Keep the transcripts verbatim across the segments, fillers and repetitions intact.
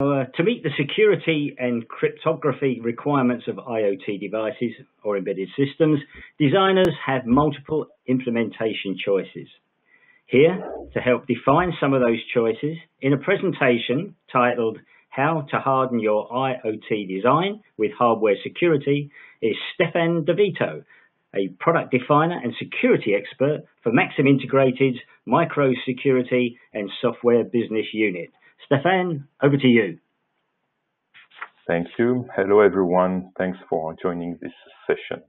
Uh, to meet the security and cryptography requirements of IoT devices or embedded systems, designers have multiple implementation choices. Here, to help define some of those choices, in a presentation titled How to Harden Your IoT Design with Hardware Security is Stephane Di Vito, a product definer and security expert for Maxim Integrated's Micro Security and Software Business Unit. Stephane, over to you. Thank you. Hello, everyone. Thanks for joining this session.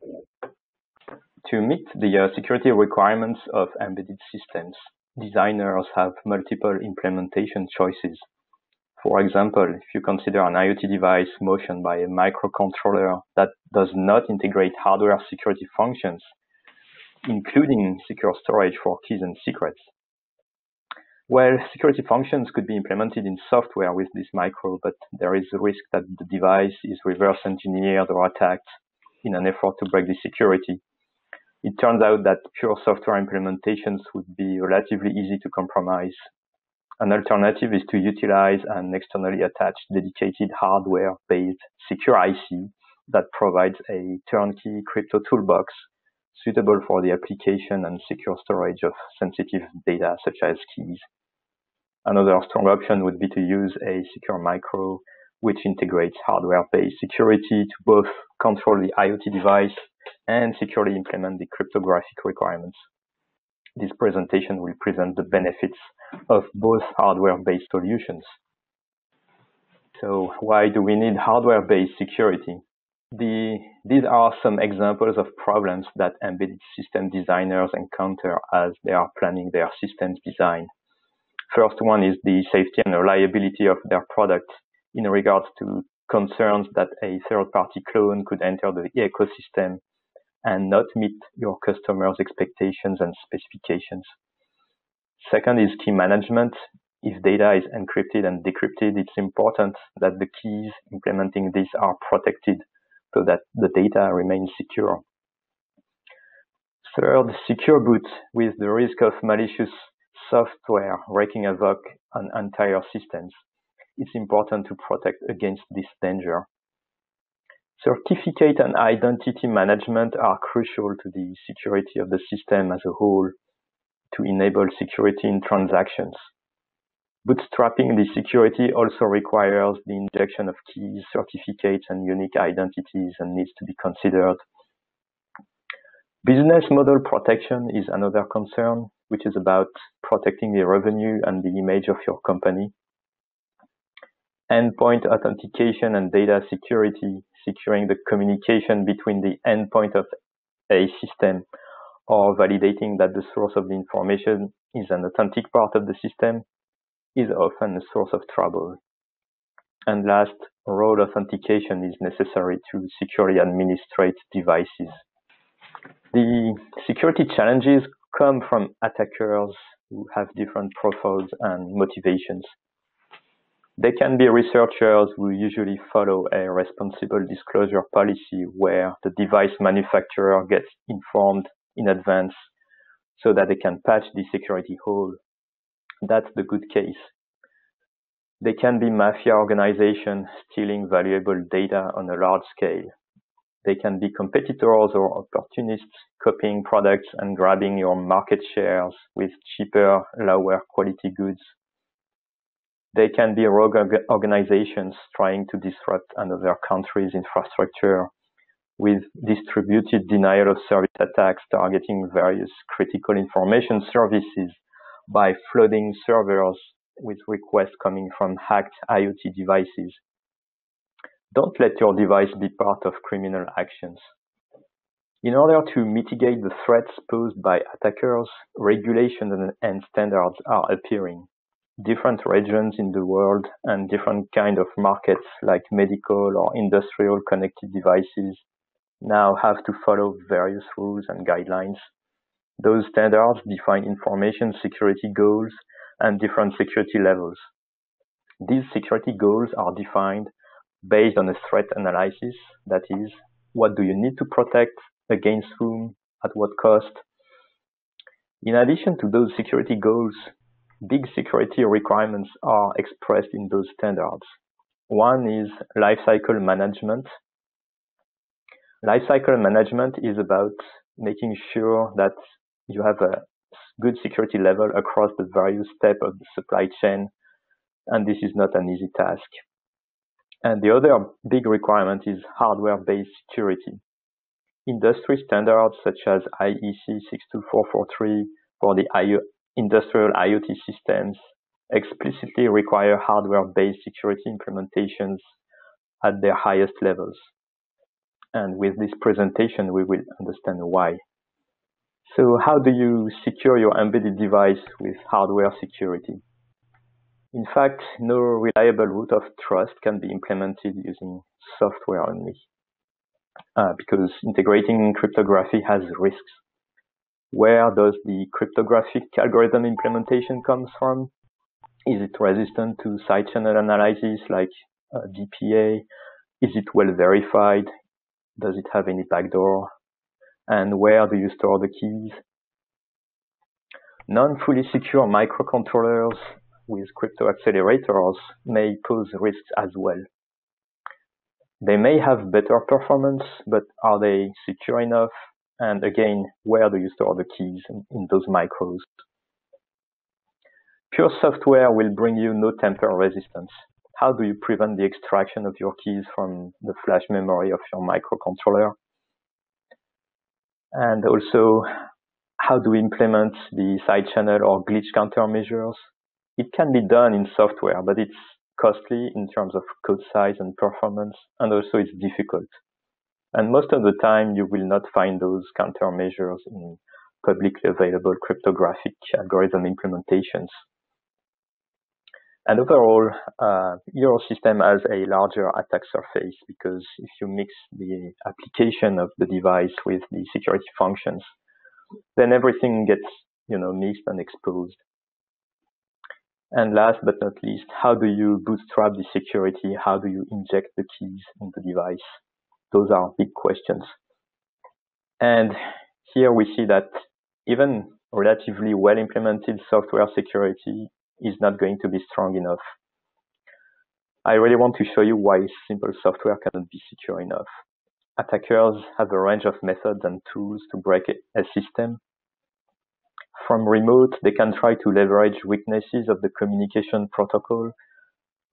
To meet the uh, security requirements of embedded systems, designers have multiple implementation choices. For example, if you consider an IoT device motioned by a microcontroller that does not integrate hardware security functions, including secure storage for keys and secrets, well, security functions could be implemented in software with this micro, but there is a risk that the device is reverse engineered or attacked in an effort to break the security. It turns out that pure software implementations would be relatively easy to compromise. An alternative is to utilize an externally attached dedicated hardware-based secure I C that provides a turnkey crypto toolbox suitable for the application and secure storage of sensitive data such as keys. Another strong option would be to use a secure micro which integrates hardware-based security to both control the IoT device and securely implement the cryptographic requirements. This presentation will present the benefits of both hardware-based solutions. So why do we need hardware-based security? The, these are some examples of problems that embedded system designers encounter as they are planning their systems design. First one is the safety and reliability of their product in regards to concerns that a third-party clone could enter the ecosystem and not meet your customers' expectations and specifications. Second is key management. If data is encrypted and decrypted, it's important that the keys implementing this are protected so that the data remains secure. Third, secure boot, with the risk of malicious software wreaking havoc on entire systems. It's important to protect against this danger. Certificate and identity management are crucial to the security of the system as a whole to enable security in transactions. Bootstrapping the security also requires the injection of keys, certificates, and unique identities and needs to be considered. Business model protection is another concern, which is about protecting the revenue and the image of your company. Endpoint authentication and data security, securing the communication between the endpoint of a system or validating that the source of the information is an authentic part of the system is often a source of trouble. And last, role authentication is necessary to securely administrate devices. The security challenges come from attackers who have different profiles and motivations. They can be researchers who usually follow a responsible disclosure policy where the device manufacturer gets informed in advance so that they can patch the security hole. That's the good case. They can be mafia organizations stealing valuable data on a large scale. They can be competitors or opportunists copying products and grabbing your market shares with cheaper, lower quality goods. They can be rogue organizations trying to disrupt another country's infrastructure with distributed denial of service attacks targeting various critical information services by flooding servers with requests coming from hacked IoT devices. Don't let your device be part of criminal actions. In order to mitigate the threats posed by attackers, regulations and standards are appearing. Different regions in the world and different kind of markets like medical or industrial connected devices now have to follow various rules and guidelines. Those standards define information security goals and different security levels. These security goals are defined based on a threat analysis, that is, what do you need to protect, against whom, at what cost. In addition to those security goals, big security requirements are expressed in those standards. One is lifecycle management. Lifecycle management is about making sure that you have a good security level across the various steps of the supply chain, and this is not an easy task. And the other big requirement is hardware-based security. Industry standards such as I E C six two four four three for the industrial IoT systems explicitly require hardware-based security implementations at their highest levels. And with this presentation, we will understand why. So how do you secure your embedded device with hardware security? In fact, no reliable root of trust can be implemented using software only, uh, because integrating cryptography has risks. Where does the cryptographic algorithm implementation come from? Is it resistant to side channel analysis like uh, D P A? Is it well verified? Does it have any backdoor? And where do you store the keys? Non-fully secure microcontrollers with crypto accelerators may pose risks as well. They may have better performance, but are they secure enough? And again, where do you store the keys in those micros? Pure software will bring you no tamper resistance. How do you prevent the extraction of your keys from the flash memory of your microcontroller? And also, how do we implement the side channel or glitch countermeasures? It can be done in software, but it's costly in terms of code size and performance, and also it's difficult. And most of the time, you will not find those countermeasures in publicly available cryptographic algorithm implementations. And overall, uh, your system has a larger attack surface because if you mix the application of the device with the security functions, then everything gets, you know, mixed and exposed. And last but not least, how do you bootstrap the security? How do you inject the keys in the device? Those are big questions. And here we see that even relatively well implemented software security is not going to be strong enough. I really want to show you why simple software cannot be secure enough. Attackers have a range of methods and tools to break a system. From remote, they can try to leverage weaknesses of the communication protocol,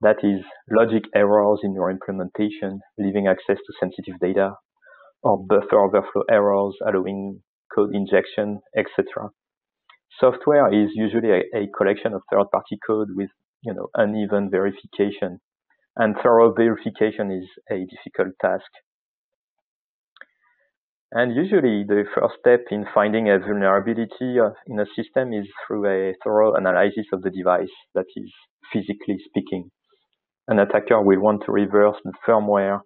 that is, logic errors in your implementation, leaving access to sensitive data, or buffer overflow errors, allowing code injection, et cetera. Software is usually a, a collection of third-party code with, you know, uneven verification, and thorough verification is a difficult task. And usually the first step in finding a vulnerability in a system is through a thorough analysis of the device, that is, physically speaking. An attacker will want to reverse the firmware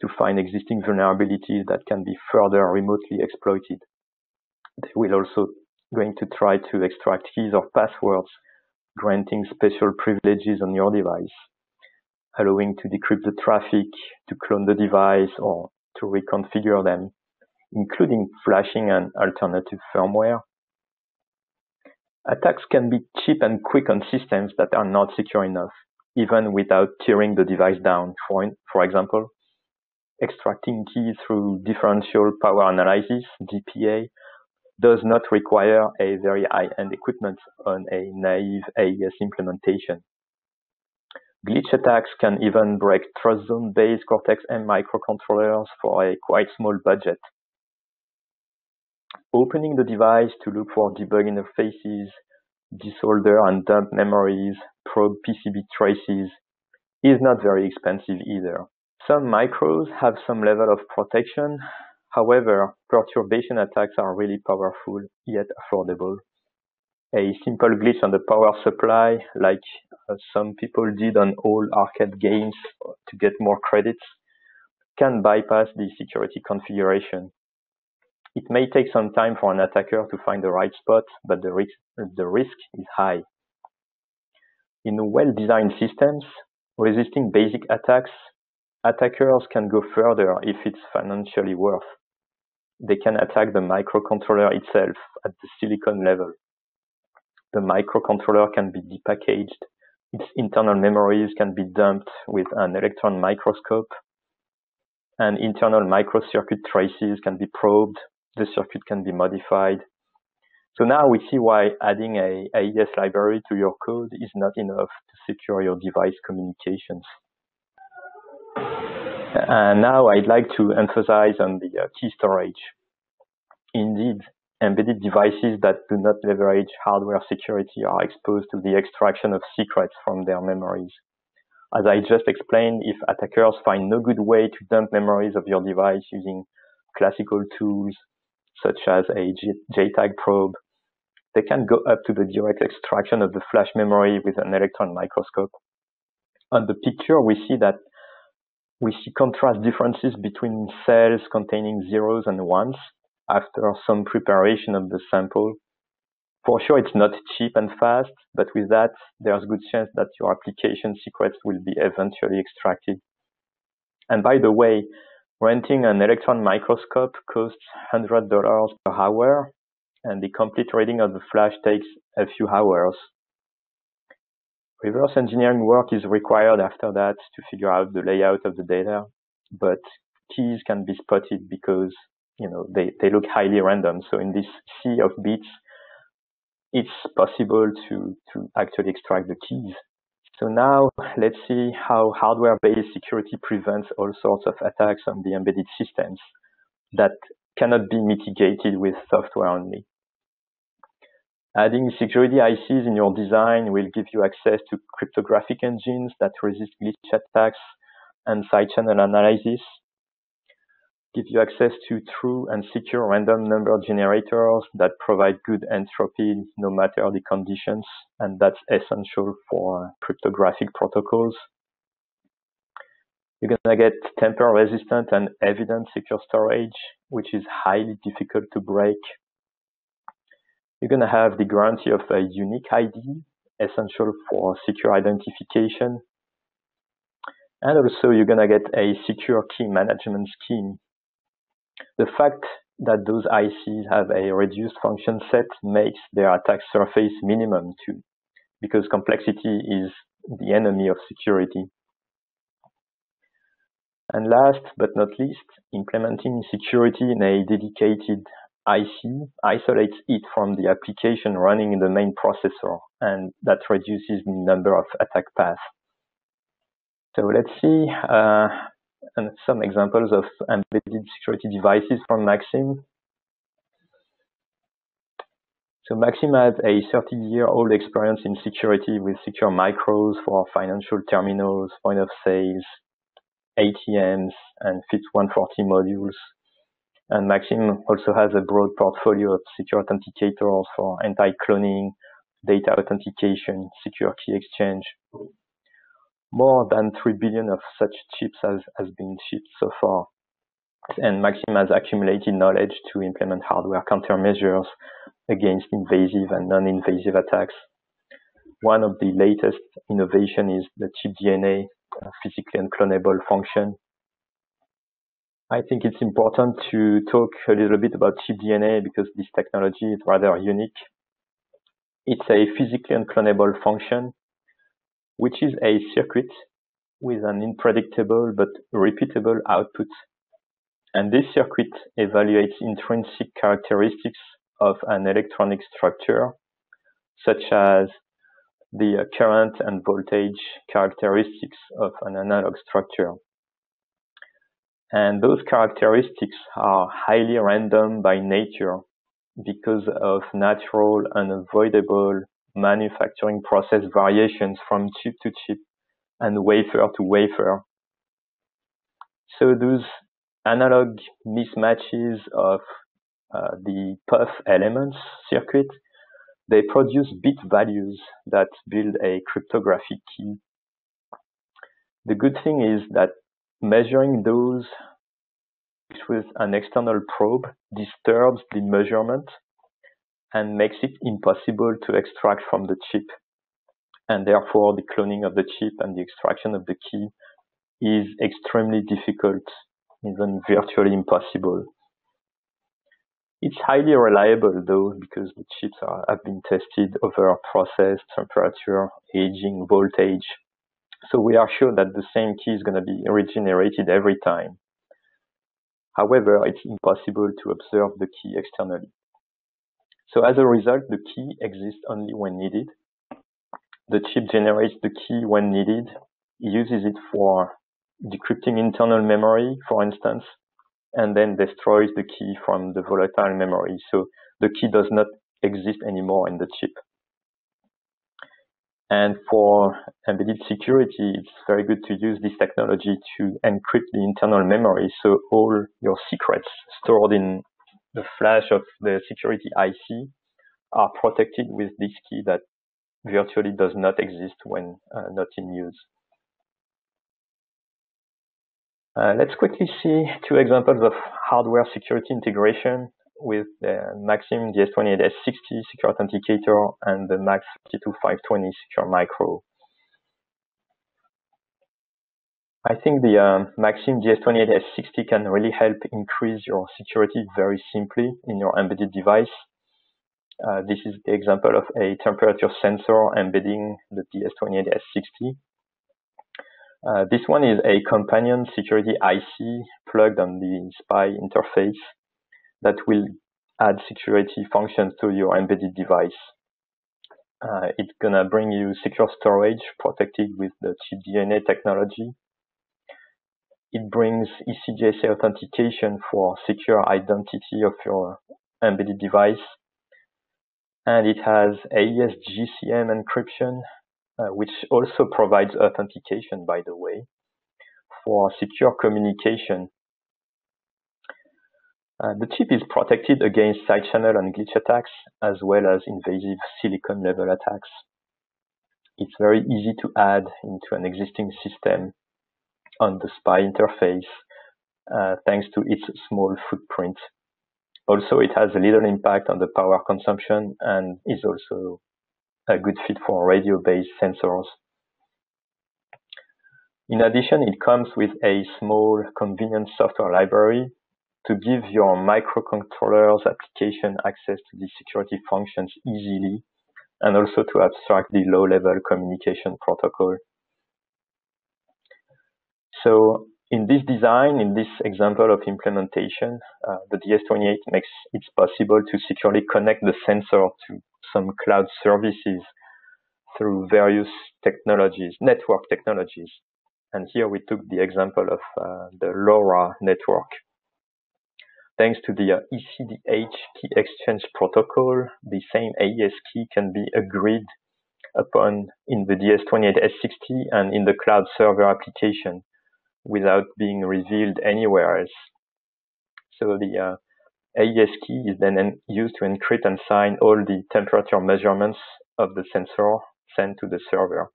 to find existing vulnerabilities that can be further remotely exploited. They will also going to try to extract keys or passwords, granting special privileges on your device, allowing to decrypt the traffic, to clone the device, or to reconfigure them, including flashing an alternative firmware. Attacks can be cheap and quick on systems that are not secure enough, even without tearing the device down. For, for example, extracting keys through differential power analysis, D P A, does not require a very high-end equipment on a naive A E S implementation. Glitch attacks can even break trust zone-based Cortex-M microcontrollers for a quite small budget. Opening the device to look for debug interfaces, desolder and dump memories, probe P C B traces is not very expensive either. Some micros have some level of protection. However, perturbation attacks are really powerful, yet affordable. A simple glitch on the power supply, like uh, some people did on old arcade games to get more credits, can bypass the security configuration. It may take some time for an attacker to find the right spot, but the risk, the risk is high. In well-designed systems, resisting basic attacks, attackers can go further if it's financially worth. They can attack the microcontroller itself at the silicon level. The microcontroller can be depackaged, Its internal memories can be dumped with an electron microscope, and internal microcircuit traces can be probed. The circuit can be modified. So now we see why adding a A E S library to your code is not enough to secure your device communications. And now I'd like to emphasize on the uh, key storage. Indeed, embedded devices that do not leverage hardware security are exposed to the extraction of secrets from their memories. As I just explained, if attackers find no good way to dump memories of your device using classical tools such as a J TAG probe, they can go up to the direct extraction of the flash memory with an electron microscope. On the picture, we see that we see contrast differences between cells containing zeros and ones after some preparation of the sample. For sure, it's not cheap and fast, but with that, there's a good chance that your application secrets will be eventually extracted. And by the way, renting an electron microscope costs one hundred dollars per hour, and the complete reading of the flash takes a few hours. Reverse engineering work is required after that to figure out the layout of the data, but keys can be spotted because, you know, they, they look highly random. So in this sea of bits, it's possible to, to actually extract the keys. So now let's see how hardware-based security prevents all sorts of attacks on the embedded systems that cannot be mitigated with software only. Adding security I Cs in your design will give you access to cryptographic engines that resist glitch attacks and side-channel analysis, give you access to true and secure random number generators that provide good entropy no matter the conditions, and that's essential for cryptographic protocols. You're gonna get tamper-resistant and evident secure storage, which is highly difficult to break. You're gonna have the guarantee of a unique I D, essential for secure identification. And also, you're gonna get a secure key management scheme. The fact that those I Cs have a reduced function set makes their attack surface minimum too, because complexity is the enemy of security. And last but not least, implementing security in a dedicated I C isolates it from the application running in the main processor, and that reduces the number of attack paths. So let's see uh, and some examples of embedded security devices from Maxim. So Maxim has a thirty-year-old experience in security with secure micros for financial terminals, point of sales, A T Ms, and FIPS one forty modules. And Maxim also has a broad portfolio of secure authenticators for anti-cloning, data authentication, secure key exchange. More than three billion of such chips has, has been shipped so far. And Maxim has accumulated knowledge to implement hardware countermeasures against invasive and non-invasive attacks. One of the latest innovation is the ChipDNA, a physically unclonable function. I think it's important to talk a little bit about ChipDNA because this technology is rather unique. It's a physically unclonable function, which is a circuit with an unpredictable but repeatable output. And this circuit evaluates intrinsic characteristics of an electronic structure, such as the current and voltage characteristics of an analog structure. And those characteristics are highly random by nature because of natural, unavoidable manufacturing process variations from chip to chip and wafer to wafer. So those analog mismatches of uh, the P U F elements circuit, they produce bit values that build a cryptographic key. The good thing is that measuring those with an external probe disturbs the measurement and makes it impossible to extract from the chip. And therefore, the cloning of the chip and the extraction of the key is extremely difficult, even virtually impossible. It's highly reliable though, because the chips are, have been tested over process, temperature, aging, voltage. So we are sure that the same key is going to be regenerated every time. However, it's impossible to observe the key externally. So as a result, the key exists only when needed. The chip generates the key when needed. It uses it for decrypting internal memory, for instance, and then destroys the key from the volatile memory. So the key does not exist anymore in the chip. And for embedded security, it's very good to use this technology to encrypt the internal memory. So all your secrets stored in the flash of the security I C are protected with this key that virtually does not exist when uh, not in use. Uh, let's quickly see two examples of hardware security integration with the Maxim D S twenty-eight S sixty secure authenticator and the MAX three two five two zero secure micro. I think the um, Maxim D S twenty-eight S sixty can really help increase your security very simply in your embedded device. Uh, this is the example of a temperature sensor embedding the D S twenty-eight S sixty. Uh, this one is a companion security I C plugged on the S P I interface that will add security functions to your embedded device. Uh, it's going to bring you secure storage protected with the chip D N A technology. It brings E C D S A authentication for secure identity of your embedded device. And it has A E S G C M encryption, uh, which also provides authentication, by the way, for secure communication. Uh, the chip is protected against side channel and glitch attacks, as well as invasive silicon level attacks. It's very easy to add into an existing system on the S P I interface, uh, thanks to its small footprint. Also, it has a little impact on the power consumption and is also a good fit for radio-based sensors. In addition, it comes with a small convenient software library to give your microcontroller's application access to the security functions easily, and also to abstract the low-level communication protocol. So, in this design, in this example of implementation, uh, the D S twenty-eight makes it possible to securely connect the sensor to some cloud services through various technologies, network technologies. And here we took the example of uh, the LoRa network. Thanks to the uh, E C D H key exchange protocol, the same A E S key can be agreed upon in the D S twenty-eight S sixty and in the cloud server application, without being revealed anywhere else. So the uh, A E S key is then used to encrypt and sign all the temperature measurements of the sensor sent to the server.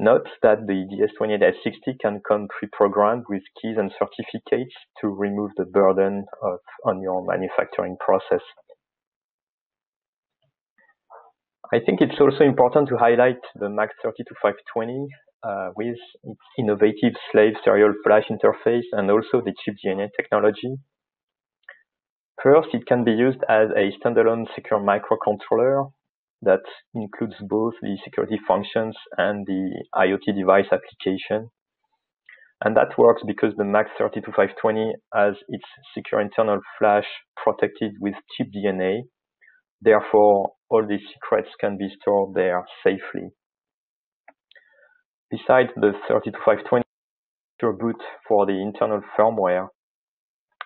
Note that the D S twenty-eight S sixty can come pre-programmed with keys and certificates to remove the burden of, on your manufacturing process. I think it's also important to highlight the MAX three two five two zero Uh, with its innovative slave serial flash interface and also the chip D N A technology. First, it can be used as a standalone secure microcontroller that includes both the security functions and the I O T device application. And that works because the MAX three two five two zero has its secure internal flash protected with chip D N A. Therefore, all the secrets can be stored there safely. Besides the three two five two zero secure boot for the internal firmware,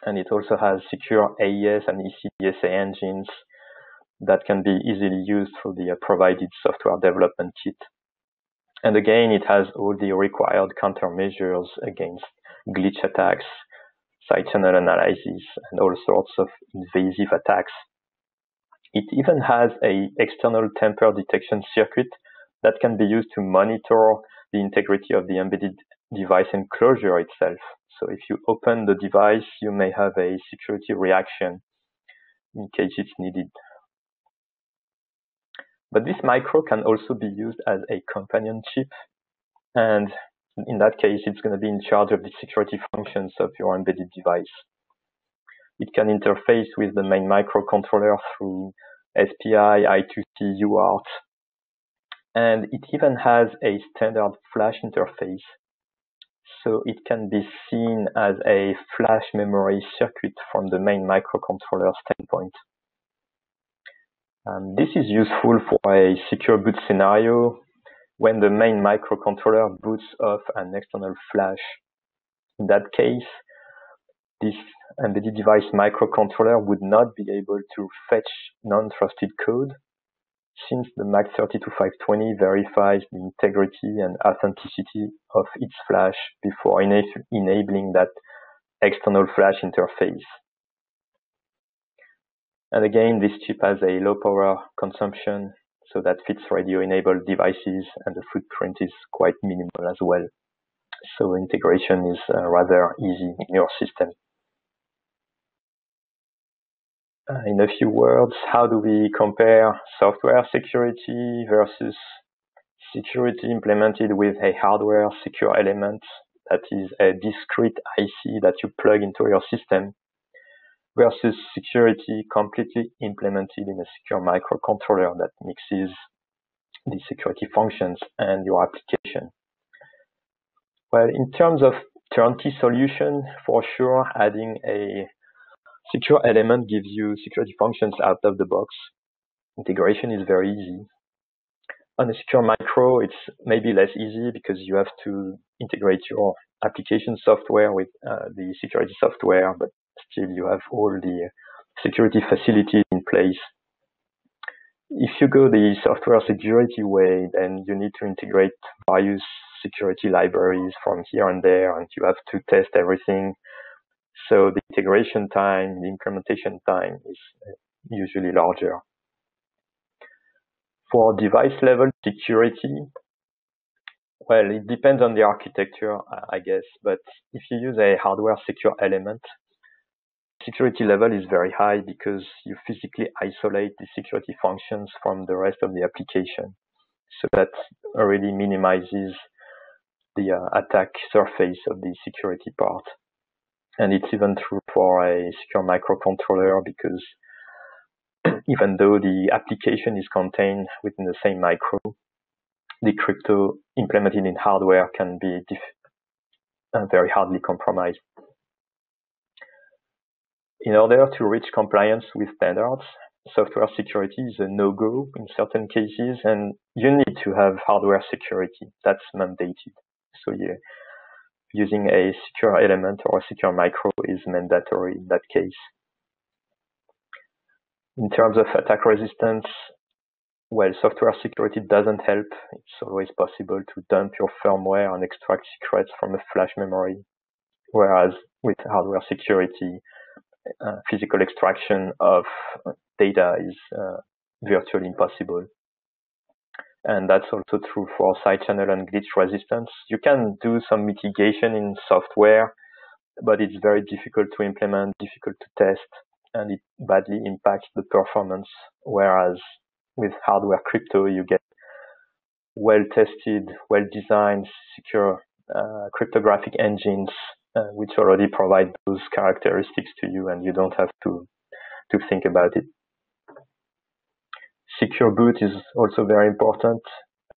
and it also has secure A E S and E C D S A engines that can be easily used through the provided software development kit. And again, it has all the required countermeasures against glitch attacks, side channel analysis, and all sorts of invasive attacks. It even has a external tamper detection circuit that can be used to monitor the integrity of the embedded device enclosure itself. So if you open the device, you may have a security reaction in case it's needed. But this micro can also be used as a companion chip. And in that case, it's going to be in charge of the security functions of your embedded device. it can interface with the main microcontroller through S P I, I two C, U A R T. And it even has a standard flash interface. So it can be seen as a flash memory circuit from the main microcontroller standpoint. Um, this is useful for a secure boot scenario when the main microcontroller boots off an external flash. In that case, this embedded device microcontroller would not be able to fetch non-trusted code, since the MAX three two five two zero verifies the integrity and authenticity of its flash before ena enabling that external flash interface. And again, this chip has a low power consumption, so that fits radio-enabled devices, and the footprint is quite minimal as well. So integration is uh, rather easy in your system. Uh, in a few words, how do we compare software security versus security implemented with a hardware secure element, that is a discrete I C that you plug into your system, versus security completely implemented in a secure microcontroller that mixes the security functions and your application? Well, in terms of turnkey solution, for sure, adding a secure element gives you security functions out of the box. Integration is very easy. On a secure micro, it's maybe less easy because you have to integrate your application software with uh, the security software, but still you have all the security facilities in place. If you go the software security way, then you need to integrate various security libraries from here and there, and you have to test everything. So the integration time, the implementation time is usually larger. For device level security, well, it depends on the architecture, I guess, but if you use a hardware secure element, security level is very high because you physically isolate the security functions from the rest of the application. So that already minimizes the uh, attack surface of the security part. And it's even true for a secure microcontroller, because even though the application is contained within the same micro, the crypto implemented in hardware can be diff uh, very hardly compromised. In order to reach compliance with standards, software security is a no-go in certain cases, and you need to have hardware security. That's mandated. So yeah, using a secure element or a secure micro is mandatory in that case. In terms of attack resistance, well, software security doesn't help. It's always possible to dump your firmware and extract secrets from a flash memory, whereas with hardware security, Uh, physical extraction of data is uh, virtually impossible. And that's also true for side channel and glitch resistance. You can do some mitigation in software, but it's very difficult to implement, difficult to test, and it badly impacts the performance. Whereas with hardware crypto, you get well-tested, well-designed, secure uh, cryptographic engines Uh, which already provide those characteristics to you, and you don't have to to think about it. Secure boot is also very important.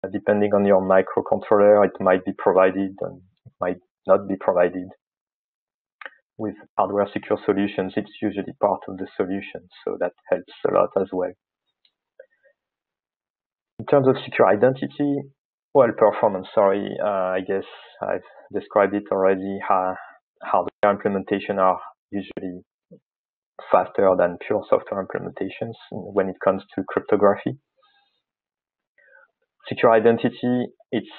Uh, depending on your microcontroller, it might be provided and it might not be provided. With hardware secure solutions, it's usually part of the solution, so that helps a lot as well. In terms of secure identity, well, performance, sorry, uh, I guess I've described it already. How hardware implementations are usually faster than pure software implementations when it comes to cryptography. Secure identity, it's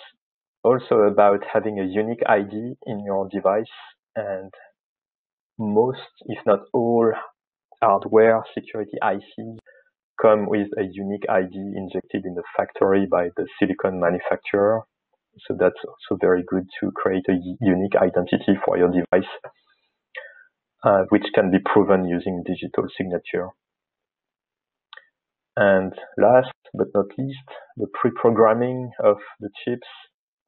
also about having a unique I D in your device, and most, if not all, hardware security I Cs come with a unique I D injected in the factory by the silicon manufacturer. So that's also very good to create a unique identity for your device, uh, which can be proven using digital signature. And last but not least, the pre-programming of the chips.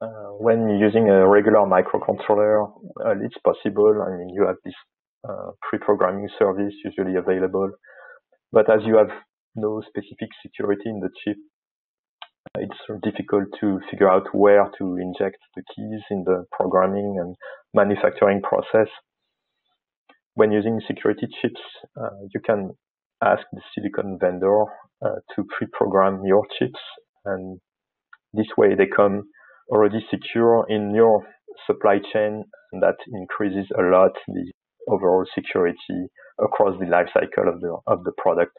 Uh, when using a regular microcontroller, uh, it's possible. I mean, you have this uh, pre-programming service usually available. But as you have no specific security in the chip, it's difficult to figure out where to inject the keys in the programming and manufacturing process. When using security chips, uh, you can ask the silicon vendor uh, to pre-program your chips, and this way they come already secure in your supply chain, and that increases a lot the overall security across the life cycle of the, of the product.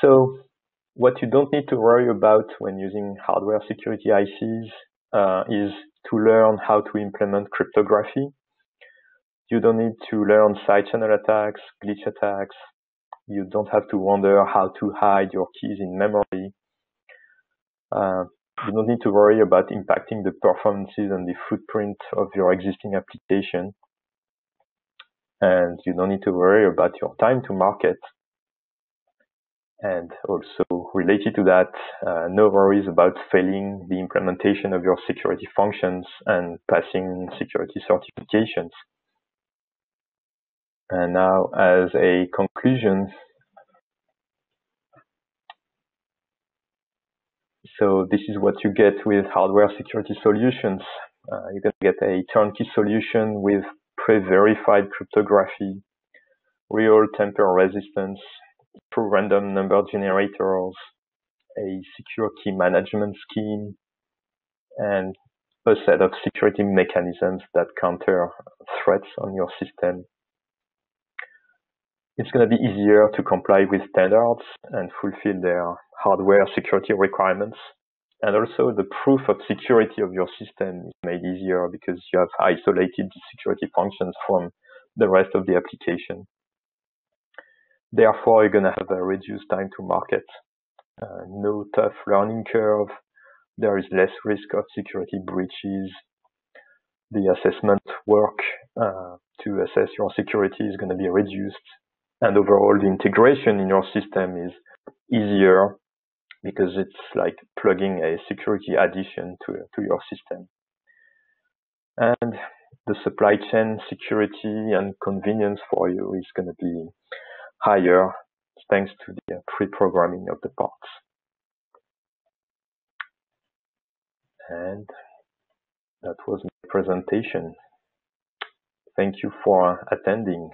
So what you don't need to worry about when using hardware security I Cs uh, is to learn how to implement cryptography. You don't need to learn side channel attacks, glitch attacks. You don't have to wonder how to hide your keys in memory. Uh, you don't need to worry about impacting the performances and the footprint of your existing application. And you don't need to worry about your time to market. And also related to that, uh, no worries about failing the implementation of your security functions and passing security certifications. And now, as a conclusion, so this is what you get with hardware security solutions. Uh, you can get a turnkey solution with pre-verified cryptography, real tamper resistance, through random number generators, a secure key management scheme, and a set of security mechanisms that counter threats on your system. It's going to be easier to comply with standards and fulfill their hardware security requirements. And also the proof of security of your system is made easier because you have isolated the security functions from the rest of the application. Therefore, you're going to have a reduced time to market, uh, no tough learning curve, there is less risk of security breaches, the assessment work uh, to assess your security is going to be reduced, and overall the integration in your system is easier because it's like plugging a security addition to, to your system. And the supply chain security and convenience for you is going to be higher thanks to the pre-programming of the parts. And that was my presentation. Thank you for attending.